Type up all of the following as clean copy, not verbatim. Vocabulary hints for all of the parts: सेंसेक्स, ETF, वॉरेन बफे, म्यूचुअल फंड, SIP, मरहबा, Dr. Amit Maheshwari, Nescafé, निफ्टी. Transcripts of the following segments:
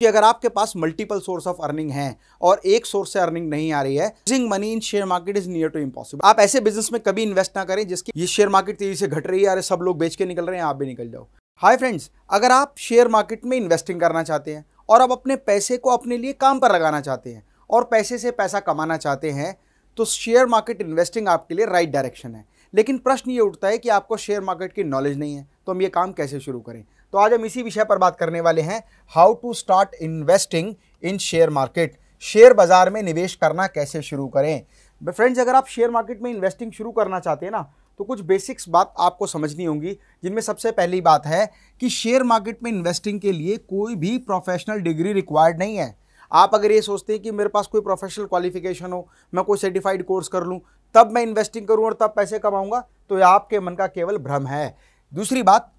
कि अगर आपके पास मल्टीपल सोर्स ऑफ अर्निंग हैं और एक सोर्स से अर्निंग नहीं आ रही है, losing money in share market is near to impossible. आप ऐसे बिजनेस में कभी इन्वेस्ट ना करें जिसकी ये शेयर मार्केट तेजी से घट रही है, अरे सब लोग बेच के निकल रहे हैं, आप भी निकल जाओ। हाय फ्रेंड्स, अगर आप शेयर मार्केट में इन्वेस्टिंग करना चाहते हैं और आप अपने पैसे को अपने लिए काम पर लगाना चाहते हैं और पैसे से पैसा कमाना चाहते हैं, तो शेयर मार्केट इन्वेस्टिंग आपके लिए राइट डायरेक्शन है। लेकिन प्रश्न ये उठता है कि आपको शेयर मार्केट की नॉलेज नहीं है, तो हम ये काम कैसे शुरू करें। तो आज हम इसी विषय पर बात करने वाले हैं, how to start investing in share market. Share बाजार में निवेश करना कैसे शुरू करें। फ्रेंड्स, अगर आप शेयर मार्केट में इन्वेस्टिंग शुरू करना चाहते हैं ना, तो कुछ बेसिक्स बात आपको समझनी होंगी, जिनमें सबसे पहली बात है कि शेयर मार्केट में इन्वेस्टिंग के लिए कोई भी प्रोफेशनल डिग्री रिक्वायर्ड नहीं है। आप अगर ये सोचते हैं कि मेरे पास कोई प्रोफेशनल क्वालिफिकेशन हो, मैं कोई सर्टिफाइड कोर्स कर लूँ, तब मैं इन्वेस्टिंग करूँ और तब पैसे कमाऊँगा, तो यह आपके मन का केवल भ्रम है। दूसरी बात,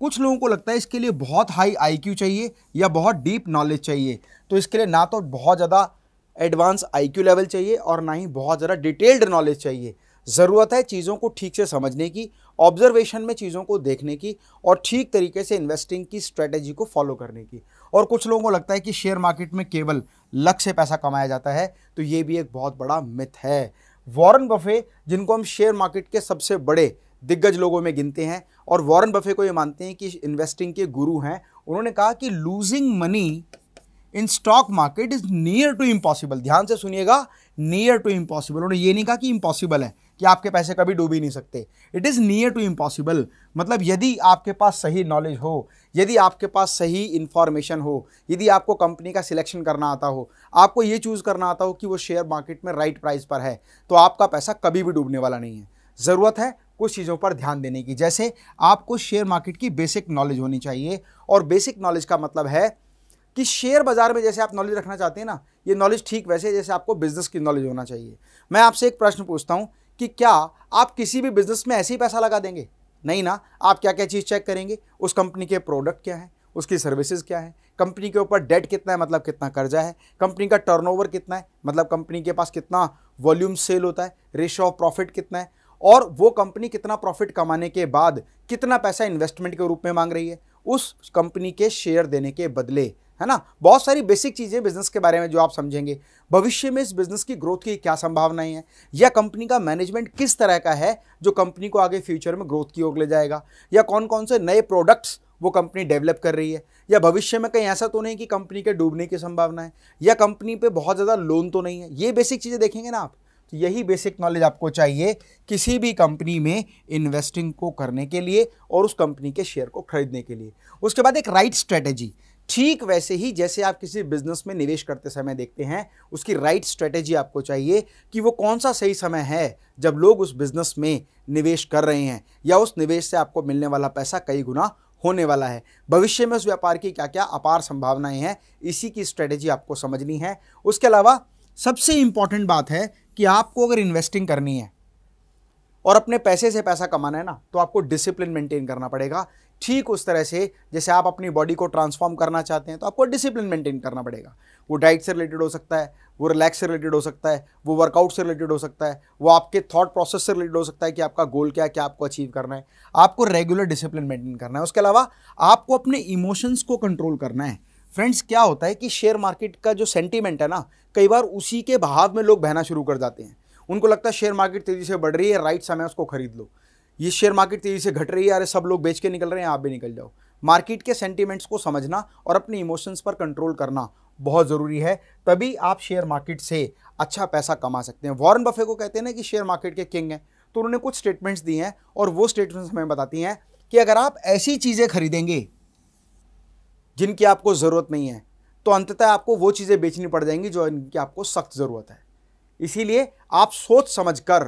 कुछ लोगों को लगता है इसके लिए बहुत हाई IQ चाहिए या बहुत डीप नॉलेज चाहिए, तो इसके लिए ना तो बहुत ज़्यादा एडवांस IQ लेवल चाहिए और ना ही बहुत ज़्यादा डिटेल्ड नॉलेज चाहिए। ज़रूरत है चीज़ों को ठीक से समझने की, ऑब्जर्वेशन में चीज़ों को देखने की और ठीक तरीके से इन्वेस्टिंग की स्ट्रेटेजी को फॉलो करने की। और कुछ लोगों को लगता है कि शेयर मार्केट में केवल लक से पैसा कमाया जाता है, तो ये भी एक बहुत बड़ा मिथ है। वॉरेन बफे, जिनको हम शेयर मार्केट के सबसे बड़े दिग्गज लोगों में गिनते हैं और वॉरेन बफे को ये मानते हैं कि इन्वेस्टिंग के गुरु हैं, उन्होंने कहा कि losing money in stock market is near to impossible. ध्यान से सुनिएगा, नियर टू इम्पॉसिबल। उन्होंने ये नहीं कहा कि इम्पॉसिबल है कि आपके पैसे कभी डूब ही नहीं सकते। It is near to impossible, मतलब यदि आपके पास सही नॉलेज हो, यदि आपके पास सही इन्फॉर्मेशन हो, यदि आपको कंपनी का सिलेक्शन करना आता हो, आपको ये चूज़ करना आता हो कि वो शेयर मार्केट में राइट प्राइस पर है, तो आपका पैसा कभी भी डूबने वाला नहीं है। ज़रूरत है कुछ चीज़ों पर ध्यान देने की, जैसे आपको शेयर मार्केट की बेसिक नॉलेज होनी चाहिए। और बेसिक नॉलेज का मतलब है कि शेयर बाज़ार में जैसे आप नॉलेज रखना चाहते हैं ना, ये नॉलेज ठीक वैसे जैसे आपको बिज़नेस की नॉलेज होना चाहिए। मैं आपसे एक प्रश्न पूछता हूँ कि क्या आप किसी भी बिज़नेस में ऐसे ही पैसा लगा देंगे? नहीं ना। आप क्या क्या चीज़ चेक करेंगे? उस कंपनी के प्रोडक्ट क्या है, उसकी सर्विसेज क्या है, कंपनी के ऊपर डेट कितना है, मतलब कितना कर्जा है, कंपनी का टर्नओवर कितना है, मतलब कंपनी के पास कितना वॉल्यूम सेल होता है, रेशियो ऑफ प्रॉफिट कितना है, और वो कंपनी कितना प्रॉफिट कमाने के बाद कितना पैसा इन्वेस्टमेंट के रूप में मांग रही है उस कंपनी के शेयर देने के बदले, है ना। बहुत सारी बेसिक चीज़ें बिजनेस के बारे में जो आप समझेंगे, भविष्य में इस बिज़नेस की ग्रोथ की क्या संभावनाएं हैं, या कंपनी का मैनेजमेंट किस तरह का है जो कंपनी को आगे फ्यूचर में ग्रोथ की ओर ले जाएगा, या कौन कौन से नए प्रोडक्ट्स वो कंपनी डेवलप कर रही है, या भविष्य में कहीं ऐसा तो नहीं कि कंपनी के डूबने की संभावना है, या कंपनी पर बहुत ज़्यादा लोन तो नहीं है। ये बेसिक चीज़ें देखेंगे ना आप, तो यही बेसिक नॉलेज आपको चाहिए किसी भी कंपनी में इन्वेस्टिंग को करने के लिए और उस कंपनी के शेयर को खरीदने के लिए। उसके बाद एक राइट स्ट्रेटेजी, ठीक वैसे ही जैसे आप किसी बिजनेस में निवेश करते समय देखते हैं, उसकी राइट स्ट्रेटेजी आपको चाहिए कि वो कौन सा सही समय है जब लोग उस बिजनेस में निवेश कर रहे हैं, या उस निवेश से आपको मिलने वाला पैसा कई गुना होने वाला है, भविष्य में उस व्यापार की क्या क्या अपार संभावनाएं हैं, इसी की स्ट्रेटेजी आपको समझनी है। उसके अलावा सबसे इंपॉर्टेंट बात है कि आपको अगर इन्वेस्टिंग करनी है और अपने पैसे से पैसा कमाना है ना, तो आपको डिसिप्लिन मेंटेन करना पड़ेगा। ठीक उस तरह से जैसे आप अपनी बॉडी को ट्रांसफॉर्म करना चाहते हैं, तो आपको डिसिप्लिन मेंटेन करना पड़ेगा। वो डाइट से रिलेटेड हो सकता है, वो रिलैक्स से रिलेटेड हो सकता है, वो वर्कआउट से रिलेटेड हो सकता है, वो आपके थॉट प्रोसेस से रिलेटेड हो सकता है कि आपका गोल क्या है, क्या आपको अचीव करना है। आपको रेगुलर डिसिप्लिन मेंटेन करना है। उसके अलावा आपको अपने इमोशंस को कंट्रोल करना है। फ्रेंड्स, क्या होता है कि शेयर मार्केट का जो सेंटिमेंट है ना, कई बार उसी के बहाव में लोग बहना शुरू कर जाते हैं। उनको लगता है शेयर मार्केट तेज़ी से बढ़ रही है, राइट समय उसको खरीद लो। ये शेयर मार्केट तेज़ी से घट रही है, अरे सब लोग बेच के निकल रहे हैं, आप भी निकल जाओ। मार्केट के सेंटिमेंट्स को समझना और अपने इमोशंस पर कंट्रोल करना बहुत ज़रूरी है, तभी आप शेयर मार्केट से अच्छा पैसा कमा सकते हैं। वॉरेन बफे को कहते हैं ना कि शेयर मार्केट के किंग हैं, तो उन्होंने कुछ स्टेटमेंट्स दिए हैं और वो स्टेटमेंट्स हमें बताती हैं कि अगर आप ऐसी चीज़ें खरीदेंगे जिनकी आपको ज़रूरत नहीं है, तो अंततः आपको वो चीज़ें बेचनी पड़ जाएंगी जो इनकी आपको सख्त ज़रूरत है। इसीलिए आप सोच समझकर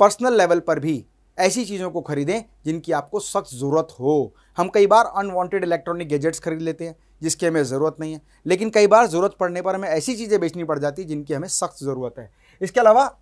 पर्सनल लेवल पर भी ऐसी चीज़ों को खरीदें जिनकी आपको सख्त ज़रूरत हो। हम कई बार अनवांटेड इलेक्ट्रॉनिक गैजेट्स खरीद लेते हैं जिसकी हमें ज़रूरत नहीं है, लेकिन कई बार ज़रूरत पड़ने पर हमें ऐसी चीज़ें बेचनी पड़ जाती है जिनकी हमें सख्त ज़रूरत है। इसके अलावा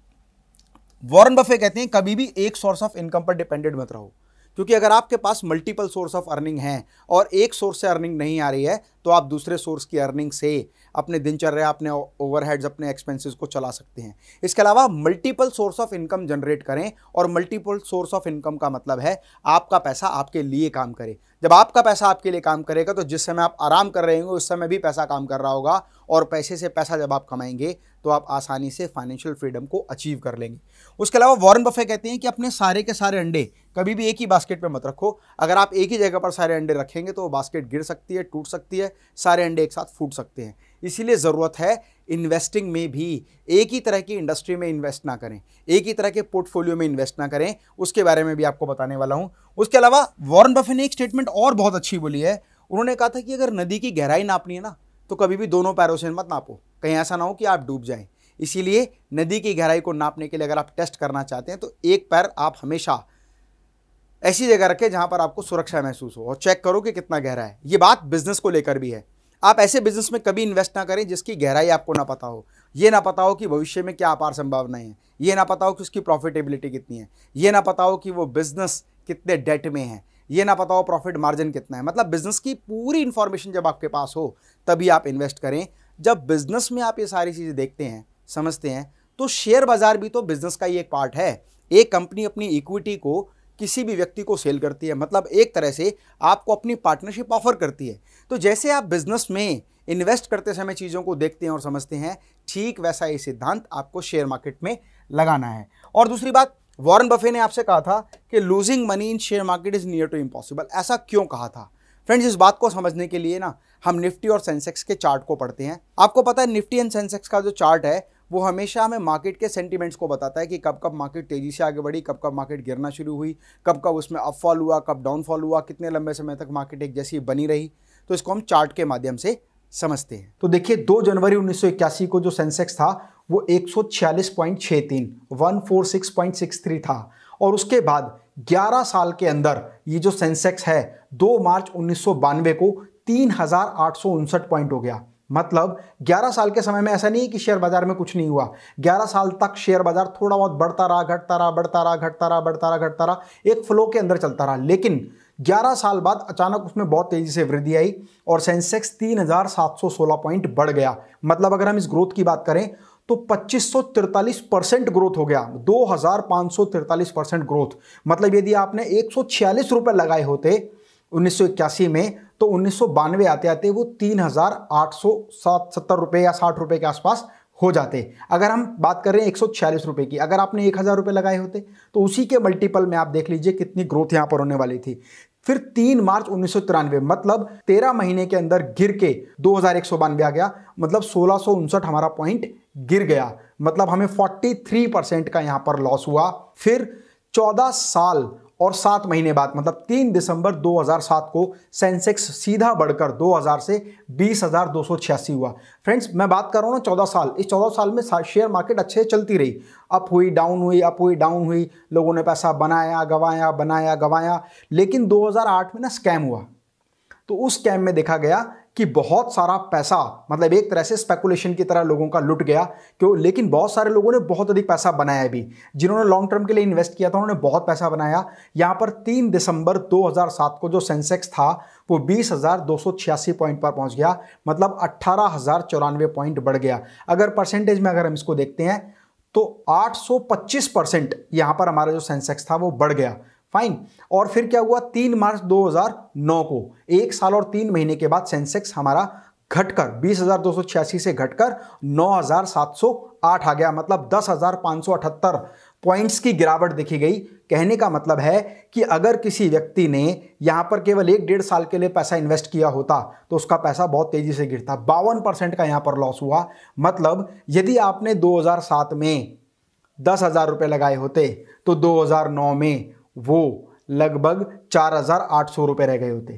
वॉरेन बफे कहते हैं कभी भी एक सोर्स ऑफ इनकम पर डिपेंडेंट मत रहो, क्योंकि अगर आपके पास मल्टीपल सोर्स ऑफ अर्निंग हैं और एक सोर्स से अर्निंग नहीं आ रही है, तो आप दूसरे सोर्स की अर्निंग से अपने दिनचर्या, अपने ओवरहेड्स, अपने एक्सपेंसेस को चला सकते हैं। इसके अलावा multiple source of income generate करें, और मल्टीपल सोर्स ऑफ इनकम का मतलब है आपका पैसा आपके लिए काम करे। जब आपका पैसा आपके लिए काम करेगा तो जिस समय आप आराम कर रहे होंगे उस समय भी पैसा काम कर रहा होगा, और पैसे से पैसा जब आप कमाएंगे तो आप आसानी से फाइनेंशियल फ्रीडम को अचीव कर लेंगे। उसके अलावा वॉरेन बफे कहते हैं कि अपने सारे के सारे अंडे कभी भी एक ही बास्केट में मत रखो। अगर आप एक ही जगह पर सारे अंडे रखेंगे तो वो बास्केट गिर सकती है, टूट सकती है, सारे अंडे एक साथ फूट सकते हैं। इसीलिए ज़रूरत है इन्वेस्टिंग में भी एक ही तरह की इंडस्ट्री में इन्वेस्ट ना करें, एक ही तरह के पोर्टफोलियो में इन्वेस्ट ना करें, उसके बारे में भी आपको बताने वाला हूँ। उसके अलावा वॉरेन बफे ने एक स्टेटमेंट और बहुत अच्छी बोली है। उन्होंने कहा था कि अगर नदी की गहराई नापनी है ना तो कभी भी दोनों पैरों से मत नापो, कहीं ऐसा ना हो कि आप डूब जाएं। इसीलिए नदी की गहराई को नापने के लिए अगर आप टेस्ट करना चाहते हैं तो एक पैर आप हमेशा ऐसी जगह रखें जहां पर आपको सुरक्षा महसूस हो, और चेक करो कि कितना गहरा है। ये बात बिजनेस को लेकर भी है। आप ऐसे बिजनेस में कभी इन्वेस्ट ना करें जिसकी गहराई आपको ना पता हो, ये ना पता हो कि भविष्य में क्या अपार संभावनाएं हैं, ये ना पता हो कि उसकी प्रॉफिटेबिलिटी कितनी है, ये ना पता हो कि वो बिजनेस कितने डेट में है, ये ना पता हो प्रॉफिट मार्जिन कितना है। मतलब बिजनेस की पूरी इन्फॉर्मेशन जब आपके पास हो तभी आप इन्वेस्ट करें। जब बिजनेस में आप ये सारी चीज़ें देखते हैं, समझते हैं, तो शेयर बाजार भी तो बिजनेस का ही एक पार्ट है। एक कंपनी अपनी इक्विटी को किसी भी व्यक्ति को सेल करती है, मतलब एक तरह से आपको अपनी पार्टनरशिप ऑफर करती है। तो जैसे आप बिजनेस में इन्वेस्ट करते समय चीज़ों को देखते हैं और समझते हैं, ठीक वैसा ही सिद्धांत आपको शेयर मार्केट में लगाना है। और दूसरी बात, वॉरेन बफे ने आपसे कहा था कि losing money in share market is near to impossible. ऐसा क्यों कहा था? फ्रेंड्स, इस बात को समझने के लिए ना हम निफ्टी और सेंसेक्स के चार्ट को पढ़ते हैं। आपको पता है निफ्टी एंड सेंसेक्स का जो चार्ट है वो हमेशा हमें मार्केट के सेंटीमेंट्स को बताता है कि कब कब मार्केट तेज़ी से आगे बढ़ी, कब कब मार्केट गिरना शुरू हुई, कब कब उसमें अपफॉल हुआ, कब डाउनफॉल हुआ, कितने लंबे समय तक मार्केट एक जैसी बनी रही। तो इसको हम चार्ट के माध्यम से समझते हैं। तो देखिए, 2 जनवरी 1981 को जो सेंसेक्स था वो 146.63 146.63 था, और उसके बाद 11 साल के अंदर ये जो सेंसेक्स है 2 मार्च 1992 को 3859 पॉइंट हो गया। मतलब 11 साल के समय में ऐसा नहीं है कि शेयर बाजार में कुछ नहीं हुआ। 11 साल तक शेयर बाजार थोड़ा बहुत बढ़ता रहा, घटता रहा, बढ़ता रहा, घटता रहा, बढ़ता रहा, घटता रहा, एक फ्लो के अंदर चलता रहा। लेकिन 11 साल बाद अचानक उसमें बहुत तेजी से वृद्धि आई और सेंसेक्स 3716 पॉइंट बढ़ गया। मतलब अगर हम इस ग्रोथ की बात करें तो 2543% ग्रोथ हो गया, 2543% ग्रोथ। मतलब यदि आपने 146 रुपए लगाए होते 1981 में तो 1992 आते आते वो 3870 रुपये या 60 रुपये के आसपास हो जाते। अगर हम बात करें 146 रुपये की, अगर आपने 1000 रुपये लगाए होते तो उसी के मल्टीपल में आप देख लीजिए कितनी ग्रोथ यहाँ पर होने वाली थी। फिर 3 मार्च 1993, मतलब 13 महीने के अंदर गिर के 2192 आ गया। मतलब 1659 हमारा पॉइंट गिर गया, मतलब हमें 43% का यहाँ पर लॉस हुआ। फिर 14 साल और 7 महीने बाद, मतलब 3 दिसंबर 2007 को सेंसेक्स सीधा बढ़कर 2000 से 20,286 हुआ। फ्रेंड्स, मैं बात कर रहा हूँ ना 14 साल, इस 14 साल में शेयर मार्केट अच्छे चलती रही, अप हुई डाउन हुई, अप हुई डाउन हुई, लोगों ने पैसा बनाया गवाया, बनाया गवाया। लेकिन 2008 में ना स्कैम हुआ, तो उस स्कैम में देखा गया कि बहुत सारा पैसा, मतलब एक तरह से स्पेकुलेशन की तरह लोगों का लुट गया। क्यों? लेकिन बहुत सारे लोगों ने बहुत अधिक पैसा बनाया भी, जिन्होंने लॉन्ग टर्म के लिए इन्वेस्ट किया था उन्होंने बहुत पैसा बनाया। यहाँ पर 3 दिसंबर 2007 को जो सेंसेक्स था वो 20,286 पॉइंट पर पहुँच गया, मतलब 18,094 पॉइंट बढ़ गया। अगर परसेंटेज में अगर हम इसको देखते हैं तो 825% यहाँ पर हमारा जो सेंसेक्स था वो बढ़ गया। फाइन। और फिर क्या हुआ? 3 मार्च 2009 को 1 साल और 3 महीने के बाद सेंसेक्स हमारा घटकर 20,286 से घटकर 9,708 आ गया। मतलब 10,578 पॉइंट्स की गिरावट देखी गई। कहने का मतलब है कि अगर किसी व्यक्ति ने यहाँ पर केवल 1-1.5 साल के लिए पैसा इन्वेस्ट किया होता तो उसका पैसा बहुत तेज़ी से गिरता। 52% का यहाँ पर लॉस हुआ। मतलब यदि आपने 2007 में 10,000 रुपये लगाए होते तो 2009 में वो लगभग 4,800 रुपये रह गए होते।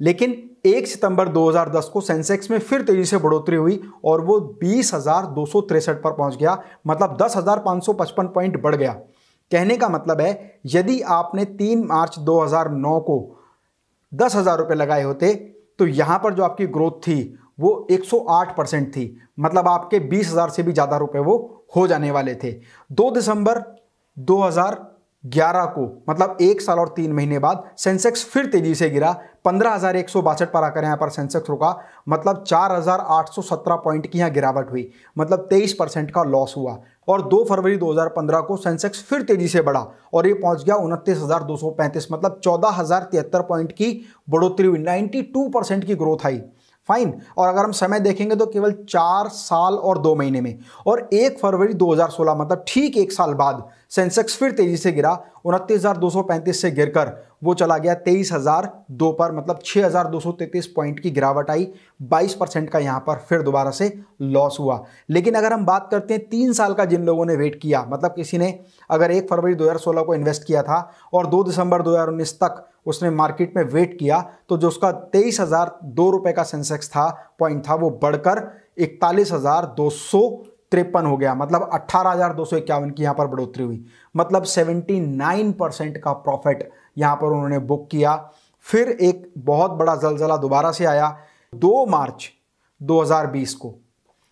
लेकिन 1 सितंबर 2010 को सेंसेक्स में फिर तेज़ी से बढ़ोतरी हुई और वो 20,263 पर पहुंच गया। मतलब 10,555 पॉइंट बढ़ गया। कहने का मतलब है यदि आपने 3 मार्च 2009 को 10,000 रुपये लगाए होते तो यहाँ पर जो आपकी ग्रोथ थी वो 108% थी। मतलब आपके 20,000 से भी ज़्यादा रुपये वो हो जाने वाले थे। 2 दिसंबर 2000 11 को मतलब 1 साल और 3 महीने बाद सेंसेक्स फिर तेजी से गिरा, 15,162 पर आकर यहाँ पर सेंसेक्स रुका, मतलब 4,817 पॉइंट की यहाँ गिरावट हुई, मतलब 23% का लॉस हुआ। और 2 फरवरी 2015 को सेंसेक्स फिर तेजी से बढ़ा और ये पहुंच गया 29,235, मतलब 14,073 पॉइंट की बढ़ोतरी हुई, 92% की ग्रोथ आई। फाइन। और अगर हम समय देखेंगे तो केवल 4 साल और 2 महीने में, और 1 फरवरी 2016 मतलब ठीक 1 साल बाद सेंसेक्स फिर तेजी से गिरा, 29,235 से गिरकर वो चला गया 23,002 पर, मतलब 6,233 पॉइंट की गिरावट आई, 22% का यहाँ पर फिर दोबारा से लॉस हुआ। लेकिन अगर हम बात करते हैं 3 साल का, जिन लोगों ने वेट किया, मतलब किसी ने अगर 1 फरवरी 2016 को इन्वेस्ट किया था और 2 दिसंबर 2019 तक उसने मार्केट में वेट किया, तो जो उसका 23,002 रुपये का सेंसेक्स था पॉइंट था वो बढ़कर 41,253 हो गया, मतलब 18,251 की यहाँ पर बढ़ोतरी हुई, मतलब 79% का प्रॉफिट यहाँ पर उन्होंने बुक किया। फिर एक बहुत बड़ा जलजला दोबारा से आया 2 मार्च 2020 को,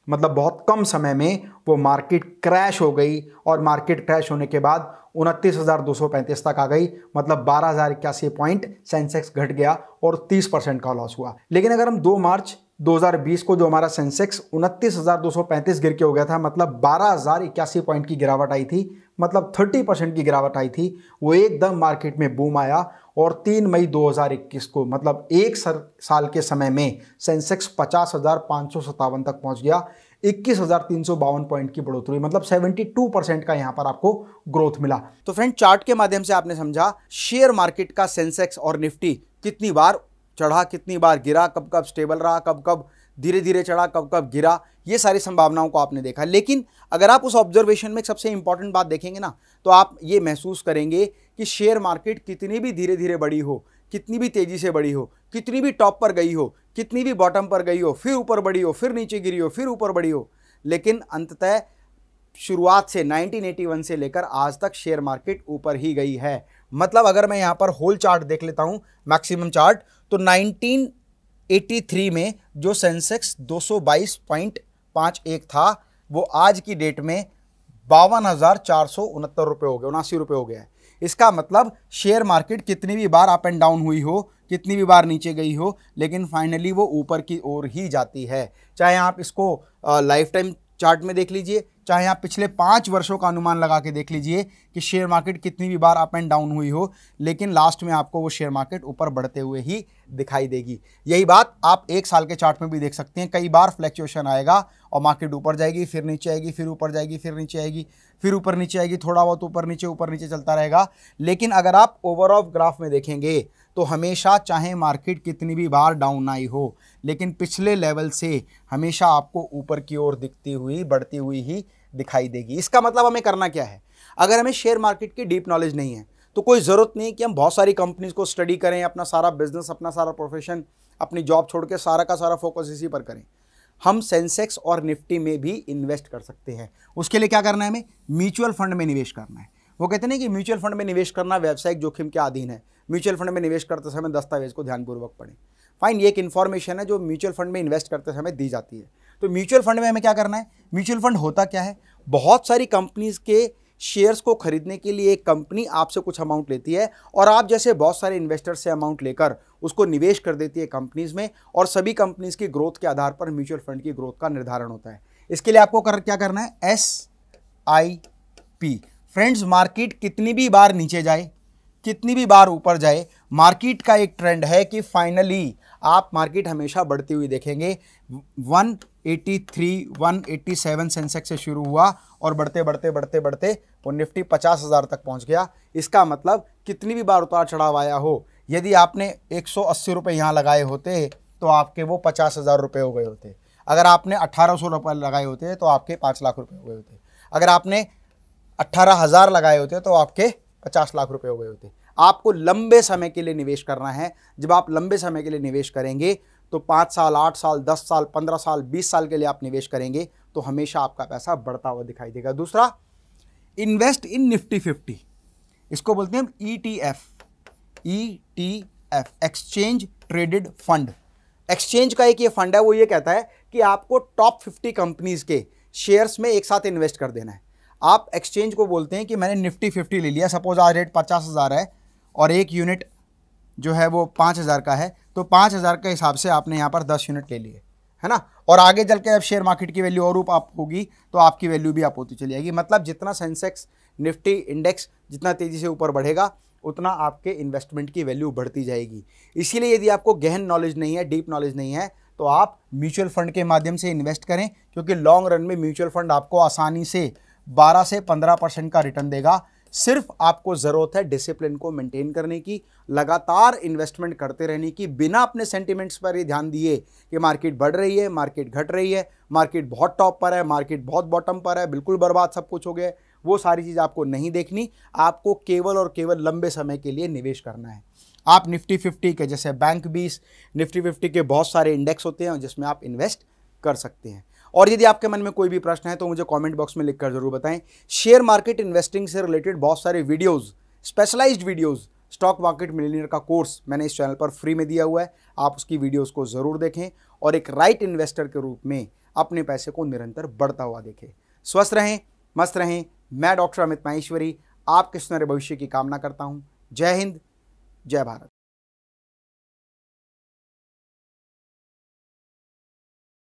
मतलब बहुत कम समय में वो मार्केट क्रैश हो गई और मार्केट क्रैश होने के बाद 29,235 तक आ गई, मतलब 12,081 पॉइंट सेंसेक्स घट गया और 30% का लॉस हुआ। लेकिन अगर हम 2 मार्च 2020 को जो हमारा सेंसेक्स 29,235 गिर के हो गया था, मतलब 12,081 पॉइंट की गिरावट आई थी, मतलब 30% की गिरावट आई थी, वो एकदम मार्केट में बूम आया और 3 मई 2021 को मतलब 1 साल के समय में सेंसेक्स 50,557 तक पहुंच गया, 21,352 पॉइंट की बढ़ोतरी, मतलब 72% का यहाँ पर आपको ग्रोथ मिला। तो फ्रेंड, चार्ट के माध्यम से आपने समझा शेयर मार्केट का सेंसेक्स और निफ्टी कितनी बार चढ़ा, कितनी बार गिरा, कब कब स्टेबल रहा, कब कब धीरे धीरे चढ़ा, कब कब गिरा, ये सारी संभावनाओं को आपने देखा। लेकिन अगर आप उस ऑब्जर्वेशन में सबसे इंपॉर्टेंट बात देखेंगे ना, तो आप ये महसूस करेंगे कि शेयर मार्केट कितनी भी धीरे धीरे बढ़ी हो, कितनी भी तेज़ी से बढ़ी हो, कितनी भी टॉप पर गई हो, कितनी भी बॉटम पर गई हो, फिर ऊपर बढ़ी हो, फिर नीचे गिरी हो, फिर ऊपर बढ़ी हो, लेकिन अंततः शुरुआत से 1981 से लेकर आज तक शेयर मार्केट ऊपर ही गई है। मतलब अगर मैं यहाँ पर होल चार्ट देख लेता हूँ, मैक्सिमम चार्ट, तो 1983 में जो सेंसेक्स 222.51 था वो आज की डेट में 52,469 रुपये हो गए, 79 रुपये हो गया। इसका मतलब शेयर मार्केट कितनी भी बार अप एंड डाउन हुई हो, कितनी भी बार नीचे गई हो, लेकिन फाइनली वो ऊपर की ओर ही जाती है। चाहे आप इसको लाइफ टाइम चार्ट में देख लीजिए, चाहे आप पिछले 5 वर्षों का अनुमान लगा के देख लीजिए कि शेयर मार्केट कितनी भी बार अप एंड डाउन हुई हो, लेकिन लास्ट में आपको वो शेयर मार्केट ऊपर बढ़ते हुए ही दिखाई देगी। यही बात आप 1 साल के चार्ट में भी देख सकते हैं, कई बार फ्लैक्चुएशन आएगा और मार्केट ऊपर जाएगी, फिर नीचे आएगी, फिर ऊपर जाएगी, फिर नीचे आएगी, फिर ऊपर नीचे आएगी, थोड़ा बहुत ऊपर नीचे चलता रहेगा। लेकिन अगर आप ओवरऑल ग्राफ में देखेंगे तो हमेशा चाहे मार्केट कितनी भी बार डाउन आई हो, लेकिन पिछले लेवल से हमेशा आपको ऊपर की ओर दिखती हुई, बढ़ती हुई ही दिखाई देगी। इसका मतलब हमें करना क्या है? अगर हमें शेयर मार्केट की डीप नॉलेज नहीं है तो कोई ज़रूरत नहीं है कि हम बहुत सारी कंपनीज को स्टडी करें, अपना सारा बिजनेस, अपना सारा प्रोफेशन, अपनी जॉब छोड़ के सारा का सारा फोकस इसी पर करें। हम सेंसेक्स और निफ्टी में भी इन्वेस्ट कर सकते हैं। उसके लिए क्या करना है? हमें म्यूचुअल फंड में निवेश करना है। वो कहते हैं कि म्यूचुअल फंड में निवेश करना व्यावसायिक जोखिम के अधीन है, म्यूचुअल फंड में निवेश करते समय दस्तावेज को ध्यानपूर्वक पढ़ें। फाइन, ये एक इन्फॉर्मेशन है जो म्यूचुअल फंड में इन्वेस्ट करते समय दी जाती है। तो म्यूचुअल फंड में हमें क्या करना है? म्यूचुअल फंड होता क्या है? बहुत सारी कंपनीज के शेयर्स को खरीदने के लिए एक कंपनी आपसे कुछ अमाउंट लेती है और आप जैसे बहुत सारे इन्वेस्टर्स से अमाउंट लेकर उसको निवेश कर देती है कंपनीज में, और सभी कंपनीज की ग्रोथ के आधार पर म्यूचुअल फंड की ग्रोथ का निर्धारण होता है। इसके लिए आपको क्या करना है? SIP। फ्रेंड्स, मार्केट कितनी भी बार नीचे जाए, कितनी भी बार ऊपर जाए, मार्केट का एक ट्रेंड है कि फाइनली आप मार्केट हमेशा बढ़ती हुई देखेंगे। 183, 187 सेंसेक्स से शुरू हुआ और बढ़ते बढ़ते बढ़ते बढ़ते वो निफ्टी 50,000 तक पहुंच गया। इसका मतलब कितनी भी बार उतार चढ़ाव आया हो, यदि आपने 180 रुपये यहाँ लगाए होते तो आपके वो 50,000 रुपये हो गए होते। अगर आपने 1,800 रुपये लगाए होते तो आपके 5 लाख रुपये हो गए होते। अगर आपने 18,000 लगाए होते तो आपके 50 लाख रुपए हो गए होते। आपको लंबे समय के लिए निवेश करना है। जब आप लंबे समय के लिए निवेश करेंगे तो 5 साल 8 साल 10 साल 15 साल 20 साल के लिए आप निवेश करेंगे तो हमेशा आपका पैसा बढ़ता हुआ दिखाई देगा। दूसरा, इन्वेस्ट इन निफ्टी 50, इसको बोलते हैं हम ETF, exchange traded fund. Exchange का एक ये फंड है, वो ये कहता है कि आपको टॉप 50 कंपनीज के शेयर्स में एक साथ इन्वेस्ट कर देना है। आप एक्सचेंज को बोलते हैं कि मैंने निफ्टी 50 ले लिया, सपोज आज रेट 50,000 है और एक यूनिट जो है वो 5,000 का है, तो 5,000 के हिसाब से आपने यहाँ पर 10 यूनिट ले लिए, है ना। और आगे चल के जब शेयर मार्केट की वैल्यू और ऊपर होगी तो आपकी वैल्यू भी अप होती चली जाएगी। मतलब जितना सेंसेक्स निफ्टी इंडेक्स जितना तेज़ी से ऊपर बढ़ेगा उतना आपके इन्वेस्टमेंट की वैल्यू बढ़ती जाएगी। इसीलिए यदि आपको गहन नॉलेज नहीं है, डीप नॉलेज नहीं है, तो आप म्यूचुअल फंड के माध्यम से इन्वेस्ट करें, क्योंकि लॉन्ग रन में म्यूचुअल फंड आपको आसानी से 12 से 15% का रिटर्न देगा। सिर्फ आपको ज़रूरत है डिसिप्लिन को मेंटेन करने की, लगातार इन्वेस्टमेंट करते रहने की, बिना अपने सेंटिमेंट्स पर ये ध्यान दिए कि मार्केट बढ़ रही है, मार्केट घट रही है, मार्केट बहुत टॉप पर है, मार्केट बहुत बॉटम पर है, बिल्कुल बर्बाद सब कुछ हो गया, वो सारी चीज़ आपको नहीं देखनी। आपको केवल और केवल लंबे समय के लिए निवेश करना है। आप निफ्टी 50 के जैसे बैंक 20, निफ्टी 50 के बहुत सारे इंडेक्स होते हैं जिसमें आप इन्वेस्ट कर सकते हैं। और यदि आपके मन में कोई भी प्रश्न है तो मुझे कमेंट बॉक्स में लिखकर जरूर बताएं। शेयर मार्केट इन्वेस्टिंग से रिलेटेड बहुत सारे videos, specialised videos, stock market millionaire का कोर्स मैंने इस चैनल पर फ्री में दिया हुआ है, आप उसकी वीडियोस को ज़रूर देखें और एक राइट इन्वेस्टर के रूप में अपने पैसे को निरंतर बढ़ता हुआ देखें। स्वस्थ रहें, मस्त रहें। मैं डॉक्टर अमित माहेश्वरी आपके सुनहरे भविष्य की कामना करता हूँ। जय हिंद, जय भारत।